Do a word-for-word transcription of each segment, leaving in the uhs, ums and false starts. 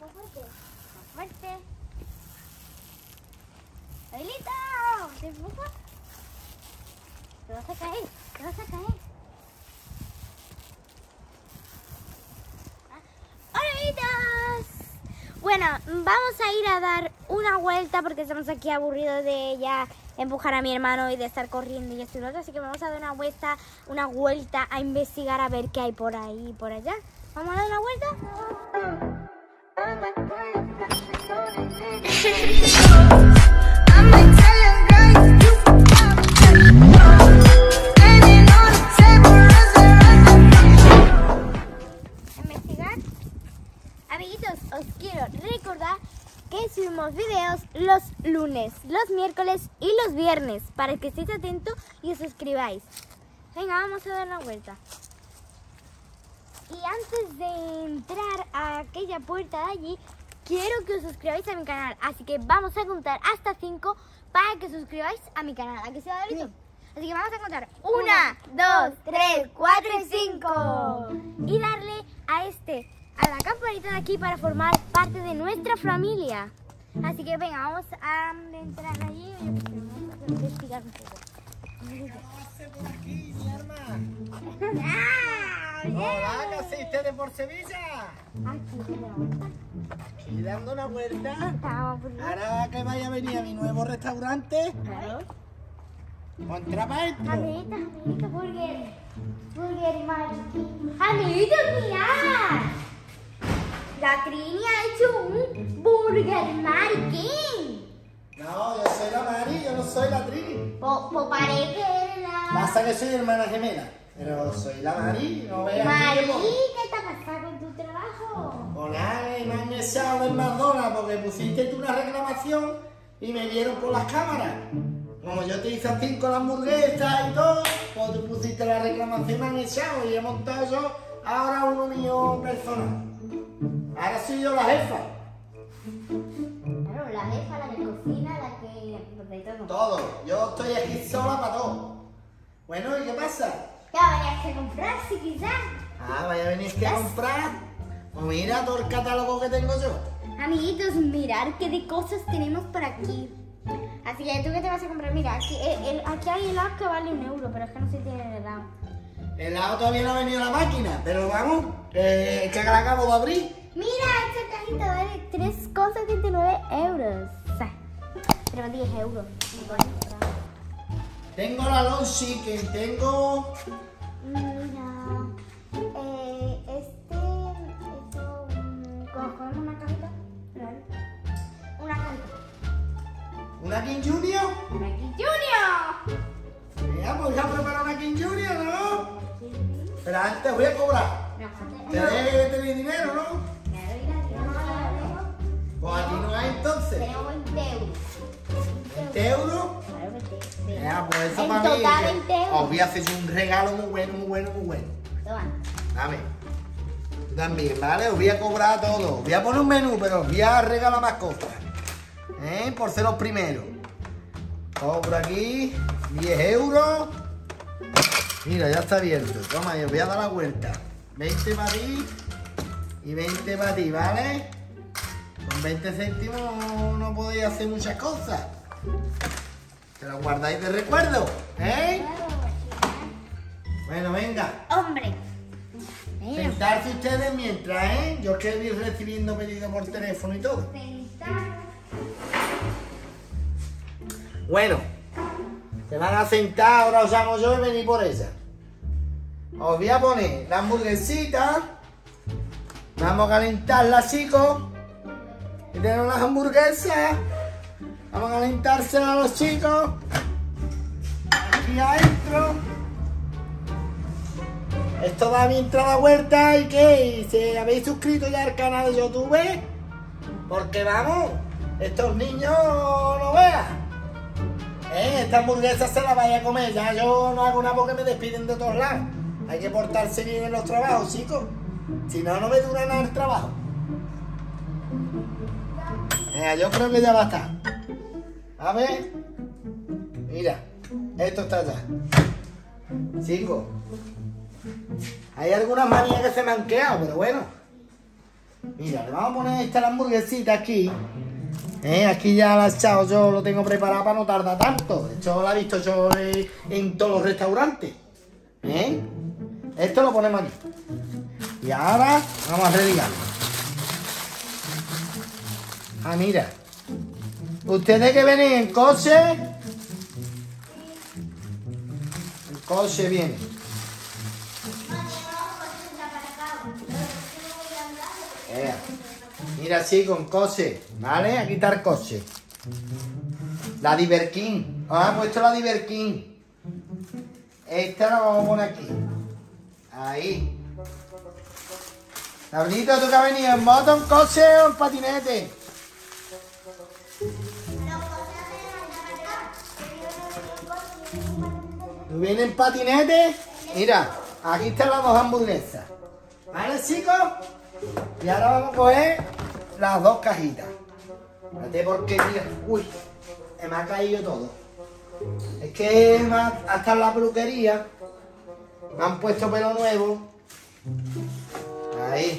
Más fuerte. Más fuerte. ¡Aguilita! ¿Te empujas? Te vas a caer. Te vas a caer. ¡Hola, amiguitas! Bueno, vamos a ir a dar una vuelta porque estamos aquí aburridos de ya empujar a mi hermano y de estar corriendo y esto y lo otro. Así que vamos a dar una vuelta, una vuelta a investigar a ver qué hay por ahí y por allá. ¿Vamos a dar una vuelta? A investigar. Amiguitos, os quiero recordar que subimos videos los lunes, los miércoles y los viernes, para que estéis atentos y os suscribáis. Venga, vamos a dar una vuelta. Y antes de entrar a aquella puerta de allí, quiero que os suscribáis a mi canal. Así que vamos a contar hasta cinco para que os suscribáis a mi canal. ¿A qué se va, Dorito? Sí. Así que vamos a contar uno, dos, tres, cuatro y cinco. Y darle a este... a la campanita de aquí para formar parte de nuestra familia. Así que venga, vamos a entrar allí. Vamos a investigar un poco. ¿Qué hace por aquí, mi arma? ¡Ah! ¡Hola, naciste de por Sevilla! Aquí, aquí dando una vuelta. Ahora que vaya a venir a mi nuevo restaurante. Claro. Contra maestro. Amiguita, amiguita, burger. Burger, Martín. Amiguita, mirad. La Trini ha hecho un Burger King. No, yo soy la Mari, yo no soy la Trini. Pues parece que eres la... Pasa que soy hermana gemela, pero soy la Mari, no veas... Mari, ¿qué te ha pasado con tu trabajo? Hola, me han echado del McDonald's porque pusiste tú una reclamación y me vieron por las cámaras. Como yo te hice cinco las hamburguesas y todo, pues tú pusiste la reclamación, me han echado y he montado yo ahora uno mío personal. Ahora soy yo la jefa. Claro, la jefa, la que cocina, la que... de todo. Todo. Yo estoy aquí sola para todo. Bueno, ¿y qué pasa? Ya vayas a comprar, si sí, quizás. Ah, vaya a venir a comprar. Pues mira todo el catálogo que tengo yo. Amiguitos, mirad qué de cosas tenemos por aquí. Así que tú que te vas a comprar, mira, aquí, el, el, aquí hay helados que vale un euro, pero es que no sé si tiene helado. El helado todavía no ha venido la máquina, pero vamos, eh, que la acabo de abrir. Mira, esta cajita vale tres con setenta y nueve euros. O sea, pero diez euros. Tengo la Long Chicken, tengo... Mira, eh, este... Eso, ¿cogemos una cajita? Una cajita. ¿Una King Junior? ¡Una King Junior! Mira, pues ya preparado una King Junior, ¿no? Pero antes voy a cobrar. Te debes que te mi dinero, ¿no? Pues aquí no hay entonces. Tenemos veinte euros. veinte euros. Ya, pues eso en para total, mí. veinte euros. Os voy a hacer un regalo muy bueno, muy bueno, muy bueno. Toma. Dame. Tú también, ¿vale? Os voy a cobrar todo. Os voy a poner un menú, pero os voy a regalar más cosas. ¿Eh? Por ser los primeros. Cobro aquí. diez euros. Mira, ya está abierto. Toma, yo voy a dar la vuelta. veinte para ti. Y veinte para ti, ¿vale? Con veinte céntimos no, no podéis hacer muchas cosas. Te lo guardáis de recuerdo, ¿eh? Bueno, venga. Hombre. Sentarse ustedes mientras, ¿eh? Yo que voy recibiendo pedidos por teléfono y todo. Bueno. Se van a sentar, ahora os llamo yo y venid por ella. Os voy a poner la hamburguesita. Vamos a calentarla, chicos. Y tenemos las hamburguesas. Vamos a calentárselas a los chicos. Aquí adentro. Esto va mientras la vuelta. ¿Y qué? ¿Y si habéis suscrito ya al canal de YouTube? Porque vamos, estos niños no vean. ¿Eh? Esta hamburguesa se la vaya a comer. Ya yo no hago nada porque me despiden de todos lados. Hay que portarse bien en los trabajos, chicos. Si no, no me dura nada el trabajo. Mira, yo creo que ya va a estar. A ver. Mira, esto está ya. Chicos, hay algunas manías que se me han quedado, pero bueno. Mira, le vamos a poner esta hamburguesita aquí. ¿Eh? Aquí ya la he echado, yo lo tengo preparado para no tardar tanto. Esto lo he visto yo en todos los restaurantes. ¿Eh? Esto lo ponemos aquí. Y ahora vamos a religarlo. Ah, mira. Ustedes que vienen en coche. En coche viene. Eh, mira, así con coche. ¿Vale? Aquí está el coche. La Burger King. Os ha puesto la Burger King. Esta la vamos a poner aquí. Ahí. Laurita, ¿tú que has venido? ¿En moto, en coche o en patinete? ¿Tú vienes en patinete? Mira, aquí están las dos hamburguesas. ¿Vale, chicos? Y ahora vamos a coger las dos cajitas. Espérate porque, mira, uy, me ha caído todo. Es que hasta en la peluquería me han puesto pelo nuevo. Ahí,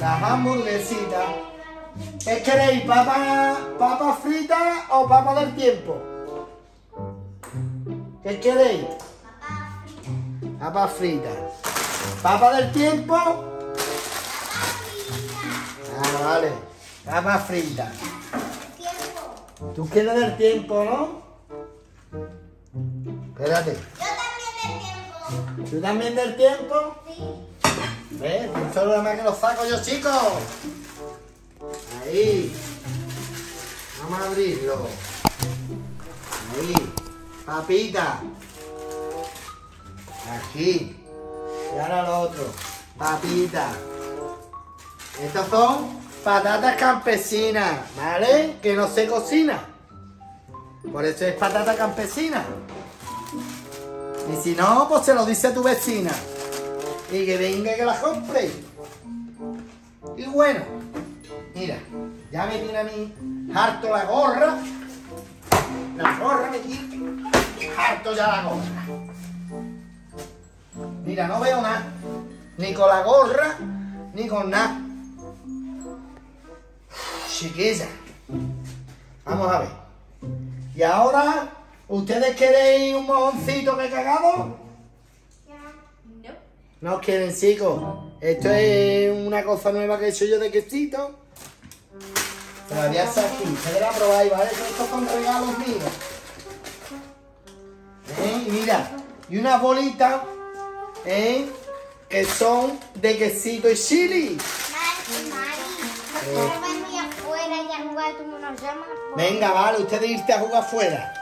las hamburguesitas. ¿Qué queréis? ¿Papas papa fritas o papas del tiempo? ¿Qué queréis? Papas fritas. ¿Papas del tiempo? Ah, vale. Papas fritas. Tú quieres del tiempo, ¿no? Espérate. ¿Tú también del tiempo? Sí. ¿Ves? Esto es lo demás que los saco yo, chicos. Ahí. Vamos a abrirlo. Ahí. Papita. Aquí. Y ahora lo otro. Papita. Estas son patatas campesinas, ¿vale? Que no se cocina. Por eso es patata campesina. Y si no, pues se lo dice a tu vecina. Y que venga y que las compre. Y bueno, mira, ya me tiene a mí harto la gorra. La gorra me tiene harto ya la gorra. Mira, no veo nada. Ni con la gorra, ni con nada. Chiquilla. Vamos a ver. Y ahora, ¿ustedes queréis un mojoncito que cagamos? No quieren, chicos. Esto es una cosa nueva que he hecho yo de quesito. Todavía está aquí. Ustedes la probáis, ¿vale? Estos son regalos míos. ¿Eh? Y mira, y unas bolitas, ¿eh? Que son de quesito y chili. Mari, Mari, ¿no te vas a ir afuera y a jugar? ¿Tú nos llamas? Venga, vale, ustedes irte a jugar afuera.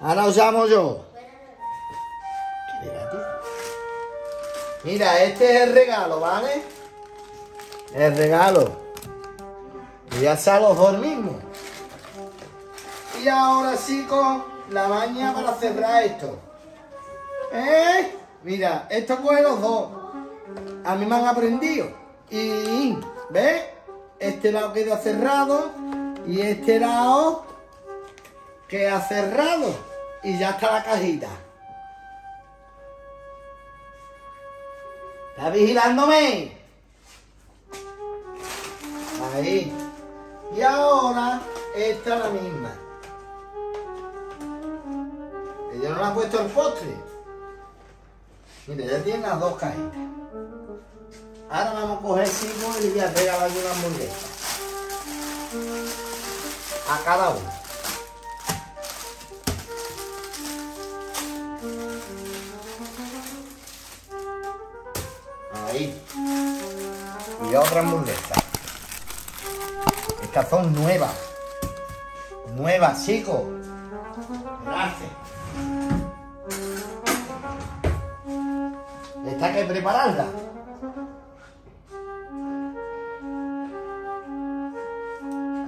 Ahora os llamo yo. Mira, este es el regalo, ¿vale? El regalo. Y ya están los dos mismos. Y ahora sí con la baña para cerrar esto. ¿Eh? Mira, esto coge los dos. A mí me han aprendido. Y, ¿ves? Este lado queda cerrado. Y este lado queda cerrado. Y ya está la cajita. ¿Está vigilándome? Ahí. Y ahora esta es la misma. Ella no le ha puesto el postre. Mira, ya tiene las dos cajitas. Ahora vamos a coger cinco y le voy a regalar una hamburguesa. A cada uno. Ahí. Y otra hamburguesa. Estas son nuevas. Nuevas, chicos. Gracias. Esta hay que prepararla.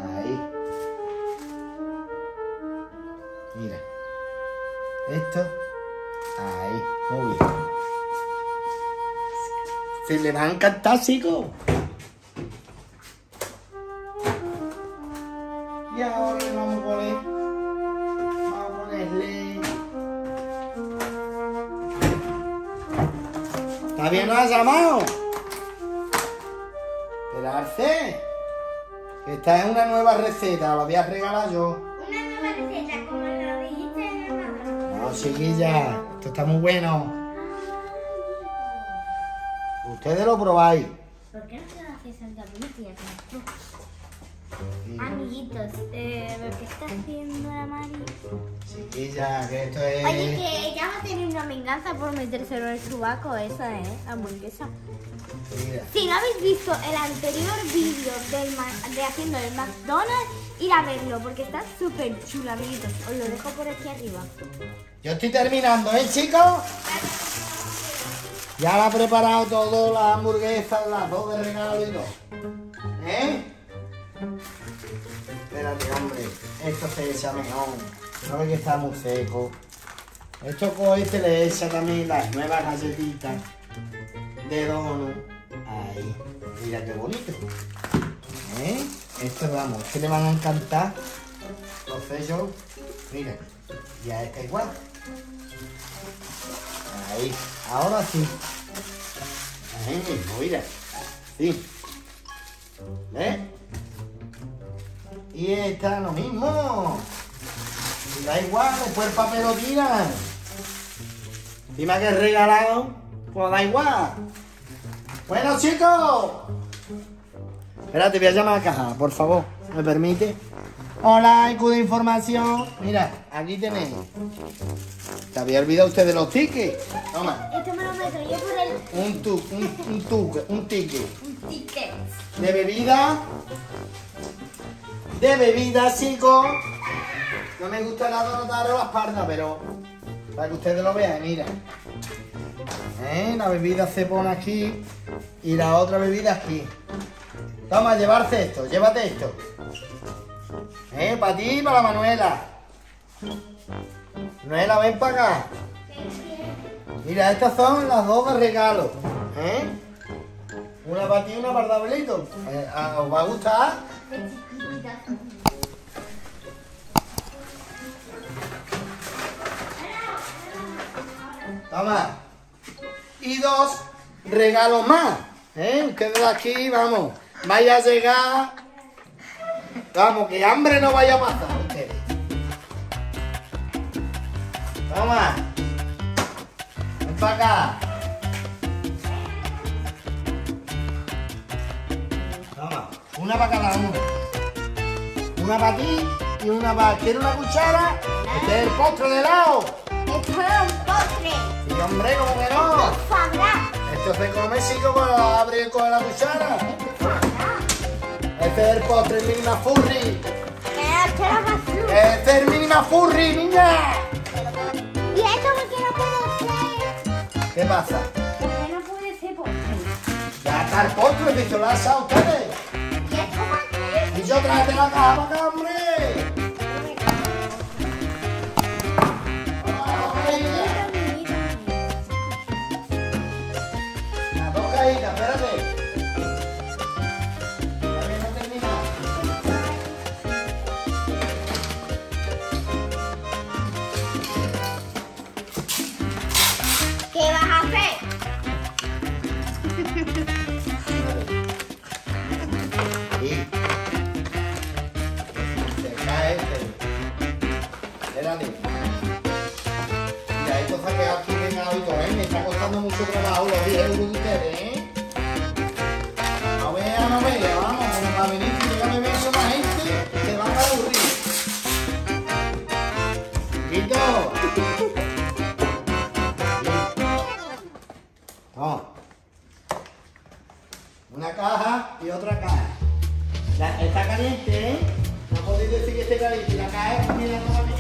Ahí. Mira. Esto. Ahí. Muy bien. Se le va a encantar, chicos. Y ahora le vamos a poner. Vamos a ponerle. ¿Está bien, nos ha llamado? El arce, esta es una nueva receta, la voy a regalar yo. Una nueva receta, como lo dijiste en el mamá. No, chiquilla, esto está muy bueno. Ustedes lo probáis. ¿Por qué no se lo haces Santa Lucía? Amiguitos, eh, lo que está haciendo la Mari. Chiquilla, que esto es... Oye, que ella va a tener una venganza por metérselo en el sobaco, esa es, hamburguesa. Mira. Si no habéis visto el anterior vídeo de haciendo el McDonald's, ir a verlo, porque está súper chulo, amiguitos. Os lo dejo por aquí arriba. Yo estoy terminando, ¿eh, chicos? Ya la ha preparado todo, las hamburguesas, las dos de regalo y todo. ¿Eh? Espérate, hombre, esto se echa mejor. No ve que está muy seco. Esto coge, se le echa también las nuevas galletitas de dono. Ahí, mira qué bonito. ¿Eh? Esto, vamos, que le van a encantar. Los sellos, mira, ya está igual. Ahí, ahora sí. Ahí mismo, mira. Sí. ¿Ves? Y está lo mismo. Y da igual, después el papel lo tiran. Encima que es regalado, pues da igual. Bueno, chicos. Espérate, voy a llamar a la caja, por favor. ¿Me permite? Hola, I Q de información. Mira, aquí tenéis. ¿Te había olvidado usted de los tickets? Toma. Esto me lo meto yo por el... Un tu, un, un tu, un ticket. Un ticket. De bebida. De bebida, chicos. No me gusta nada notaros las pardas, pero para que ustedes lo vean, mira. ¿Eh? La bebida se pone aquí y la otra bebida aquí. Toma, llevarse esto, llévate esto. ¿Eh? Para ti y para la Manuela. Manuela, ven para acá. Mira, estas son las dos de regalo. ¿Eh? Una para ti y una para Dabelito. ¿Eh? ¿Os va a gustar? Toma. Y dos regalos más. ¿Eh? Ustedes aquí, vamos. Vaya a llegar. Vamos, que hambre no vaya a pasar ustedes. Toma. Ven para acá. Toma. Una para cada uno. Una para ti y una para... ¿Quieres una cuchara? No. Este es el postre de helado. Esto es un postre. Y sí, hombre, ¿cómo que no? No sabrá. Esto se come, chico, cuando abre y coge la cuchara. No. Este es el postre, el mini McFlurry. No, este es el mini McFlurry, niña. ¿Y esto por qué no puede ser? ¿Qué pasa? ¿Por qué no puede ser postre? Ya está el postre, que se lo ha echado a ustedes. Y yo traje la caja para acá, hombre. Las dos caídas, espérate. Todavía no he terminado. ¿Qué vas a hacer? Sí. Mira, esto se ha quedado aquí regalado y todo, ¿eh? Me está costando mucho trabajo, los diez euros de ustedes, ¿eh? No vea, no vea, vamos, como para venir, que ya me beso más gente, se van a aburrir. ¡Quito! Vamos. Una caja y otra caja. La, está caliente, ¿eh? No podéis decir que esté caliente, la caja es también la nueva mesa.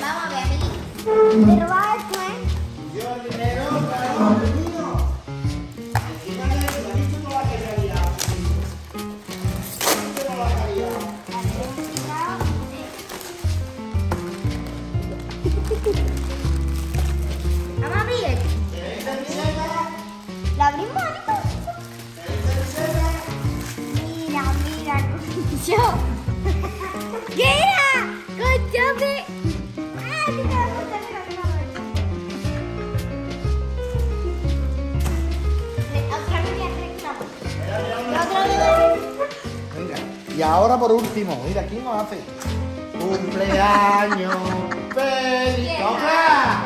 Vamos a ver, amiguitos. Pero va esto, ¿eh? Yo el dinero para los niños. Encima de eso, aquí tú no vas a quedar liado. Tú no vas a quedar liado. Vamos a abrir esto. ¿Queréis servilleta? ¿La abrimos, amiguitos? ¿Queréis servilleta? Mira, mira, yo. ¿Qué era? Con chope. Y ahora por último, mira, ¿quién nos hace? ¡Cumpleaños feliz! ¡Toca!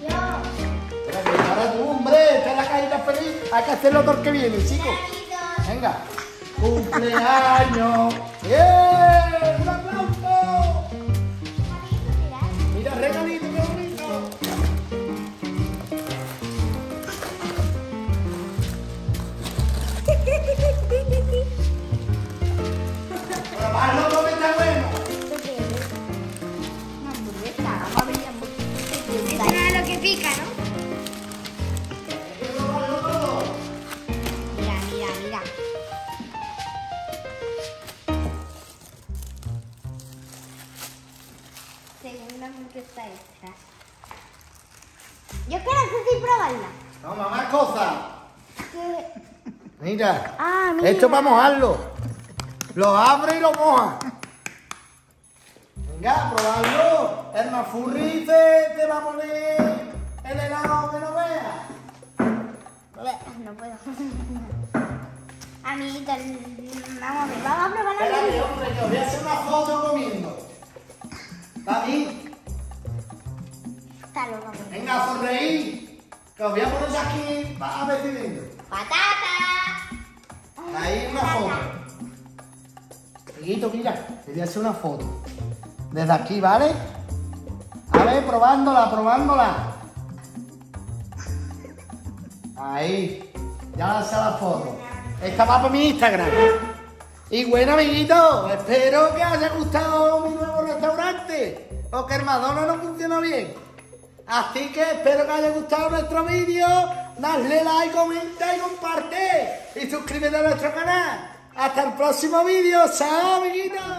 ¡Yo! ¡Ahora tú, hombre! ¡Esta es la cajita feliz! Hay que hacerlo todo el que viene, chicos. ¡Venga! ¡Cumpleaños! ¡Bien! ¡Un aplauso! ¡Mira, regalito, qué bonito! ¡Pero más loco que está bueno! Una hamburguesa, vamos a abrir la hamburguesa. Eso no es lo que pica, ¿no? Yo quiero así probarla. No, mamá, cosa. ¿Qué? Mira, ah, mira, esto para mojarlo. Lo abre y lo moja. Venga, probarlo. El mafurri te, te va a poner el helado que no veas. No puedo. Amiguito, vamos a ver, vamos a probarlo. Espérate, hombre, yo voy a hacer una foto comiendo. David. Venga, a sonreír, que os voy a poner aquí a ver si vengo. ¡Patata! Ahí una foto. Amiguito, mira, te voy a hacer una foto. Desde aquí, ¿vale? A ver, probándola, probándola. Ahí. Ya lancé la foto. Esta va para mi Instagram. Y bueno, amiguito, espero que os haya gustado mi nuevo restaurante. Porque el McDonald's no funciona bien. Así que espero que os haya gustado nuestro vídeo. Dadle like, comenta y comparte. Y suscríbete a nuestro canal. Hasta el próximo vídeo. ¡Chao, amiguitos!